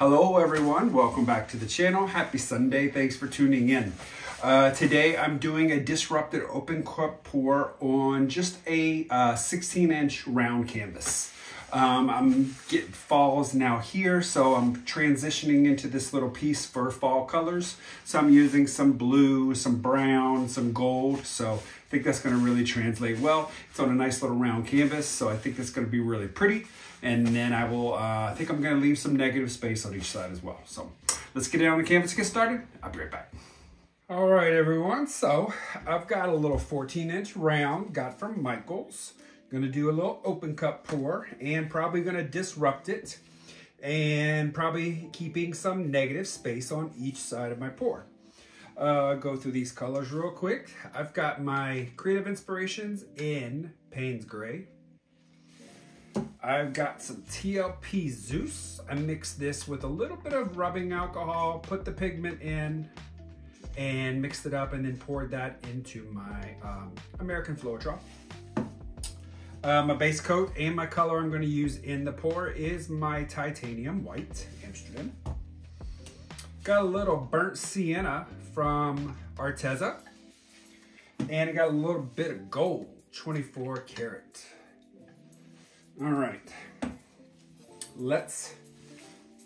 Hello everyone, welcome back to the channel. Happy Sunday, thanks for tuning in. Today I'm doing a disrupted open cut pour on just a 16-inch round canvas. I'm getting falls now here, so I'm transitioning into this little piece for fall colors. So I'm using some blue, some brown, some gold. So I think that's gonna really translate well. It's on a nice little round canvas, so I think that's gonna be really pretty. And then I will, I think I'm gonna leave some negative space on each side as well. So let's get down on the canvas and get started. I'll be right back. All right, everyone. So I've got a little 14-inch round, got from Michael's. Gonna do a little open cup pour and probably gonna disrupt it and probably keeping some negative space on each side of my pour. Go through these colors real quick. I've got my Creative Inspirations in Payne's Grey. I've got some TLP Zeus. I mixed this with a little bit of rubbing alcohol, put the pigment in, and mixed it up, and then poured that into my American Floetrol. My base coat and my color I'm going to use in the pour is my Titanium White, Amsterdam. Got a little Burnt Sienna from Arteza. And I got a little bit of gold, 24 karat. All right, let's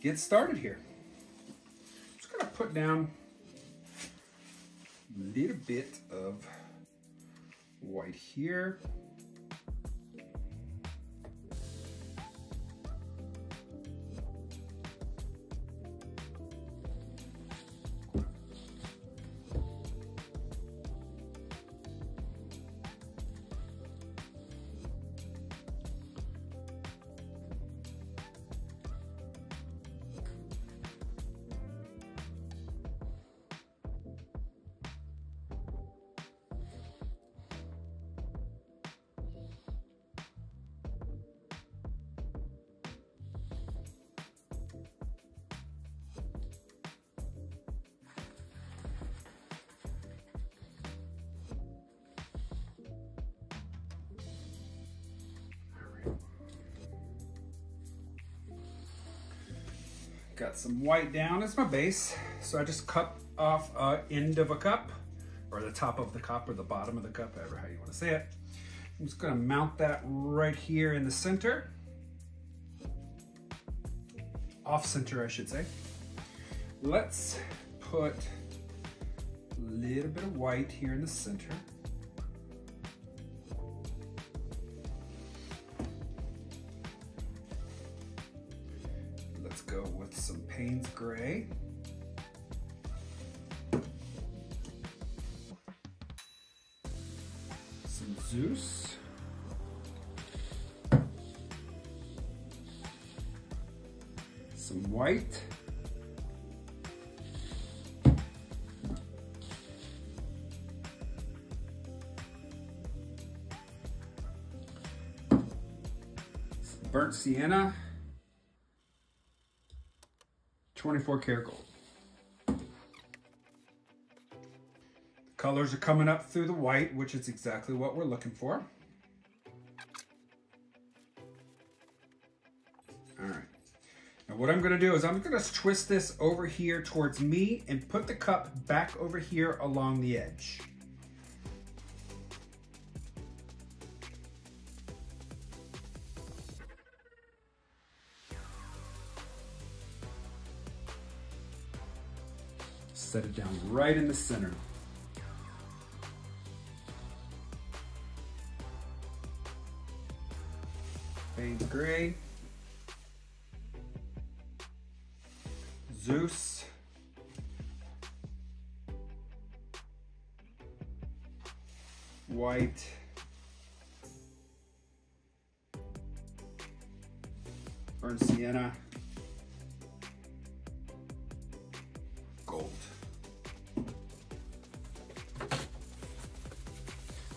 get started here. I'm just gonna put down a little bit of white here. Got some white down as my base, so I just cut off an end of a cup, or the top of the cup, or the bottom of the cup, however how you want to say it. I'm just going to mount that right here in the center, off center I should say. Let's put a little bit of white here in the center. Go with some Payne's Grey. Some Zeus. Some white. Some Burnt Sienna. 24 karat gold. The colors are coming up through the white, which is exactly what we're looking for. All right. Now what I'm gonna do is I'm gonna twist this over here towards me and put the cup back over here along the edge. Set it down right in the center. Payne's Grey. Zeus. White. Burnt Sienna.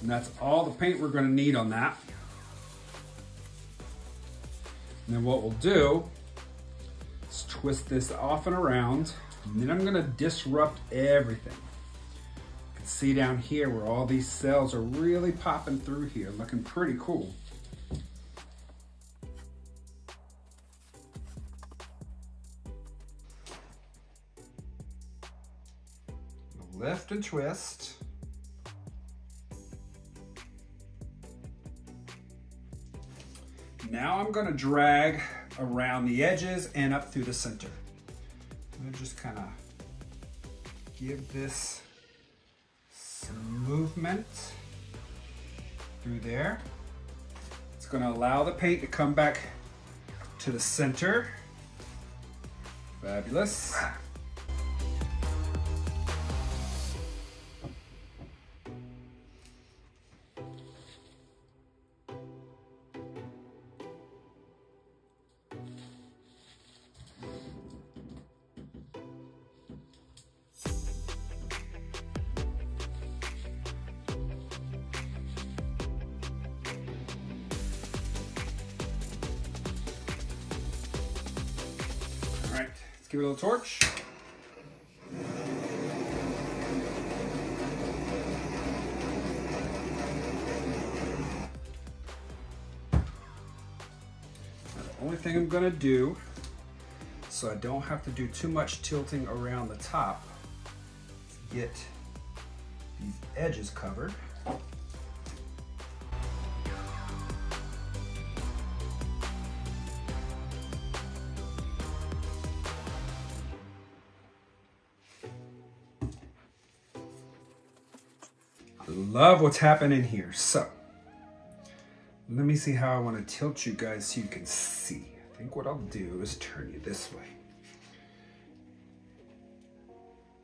And that's all the paint we're going to need on that. And then what we'll do is twist this off and around, and then I'm going to disrupt everything. You can see down here where all these cells are really popping through here, looking pretty cool. lift and twist. Now I'm gonna drag around the edges and up through the center. I'm gonna just kind of give this some movement through there. It's gonna allow the paint to come back to the center. Fabulous. Let's give it a little torch. Now the only thing I'm gonna do, so I don't have to do too much tilting around the top to get these edges covered. Love what's happening here. So let me see how I want to tilt you guys so you can see. I think what I'll do is turn you this way.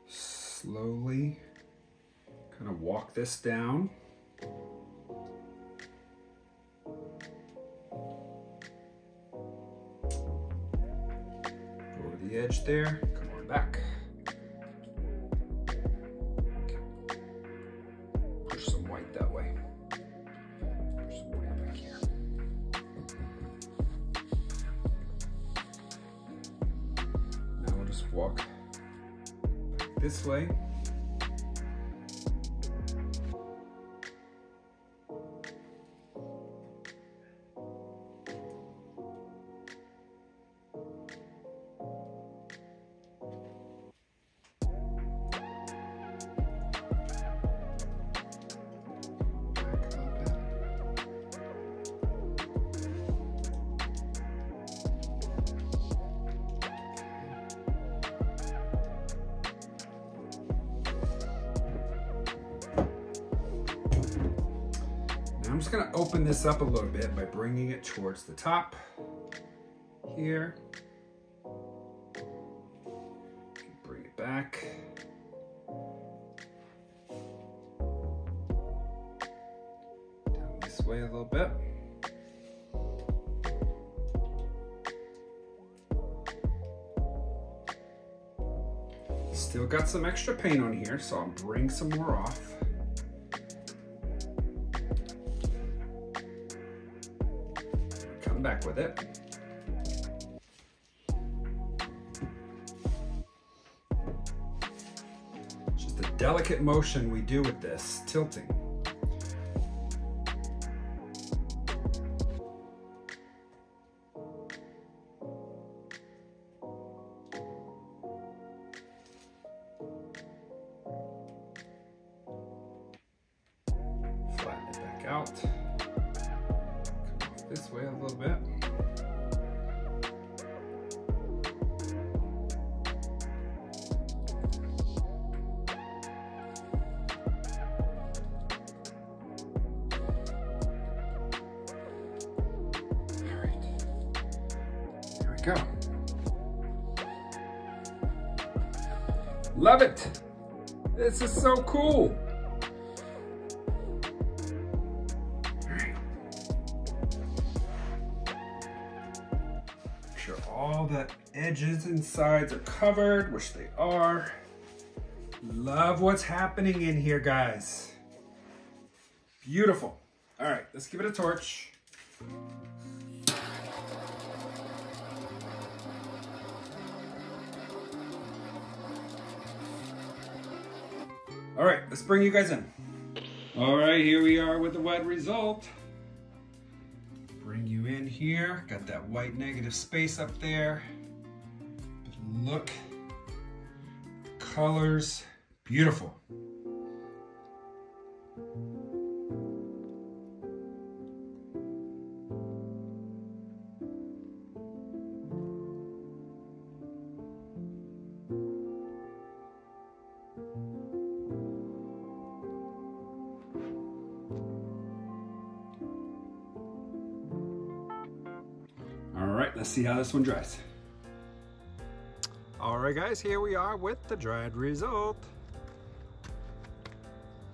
Slowly kind of walk this down. Go over the edge there, come on back. Walk this way. I'm just gonna open this up a little bit by bringing it towards the top here. Bring it back. Down this way a little bit. Still got some extra paint on here, so I'll bring some more off. Back with it. It's just a delicate motion we do with this, tilting. Flatten it back out. This way a little bit. All right, there we go. Love it. This is so cool. All the edges and sides are covered, which they are. Love what's happening in here, guys. Beautiful. All right, let's give it a torch. All right, let's bring you guys in. All right, here we are with the wet result. Bring you in here, got that white negative space up there. But look, colors, Beautiful. Let's see how this one dries. All right, guys, here we are with the dried result.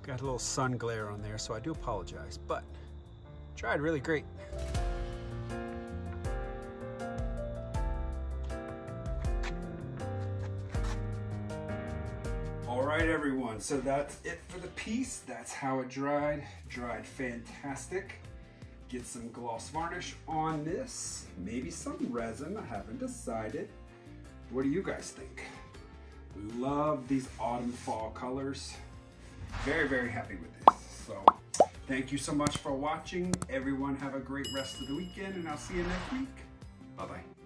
Got a little sun glare on there, so I do apologize, but dried really great. All right, everyone, so that's it for the piece. That's how it dried. Dried fantastic. Get some gloss varnish on this, maybe some resin, I haven't decided. What do you guys think? Love these autumn fall colors. Very, very happy with this. So thank you so much for watching. Everyone have a great rest of the weekend and I'll see you next week. Bye-bye.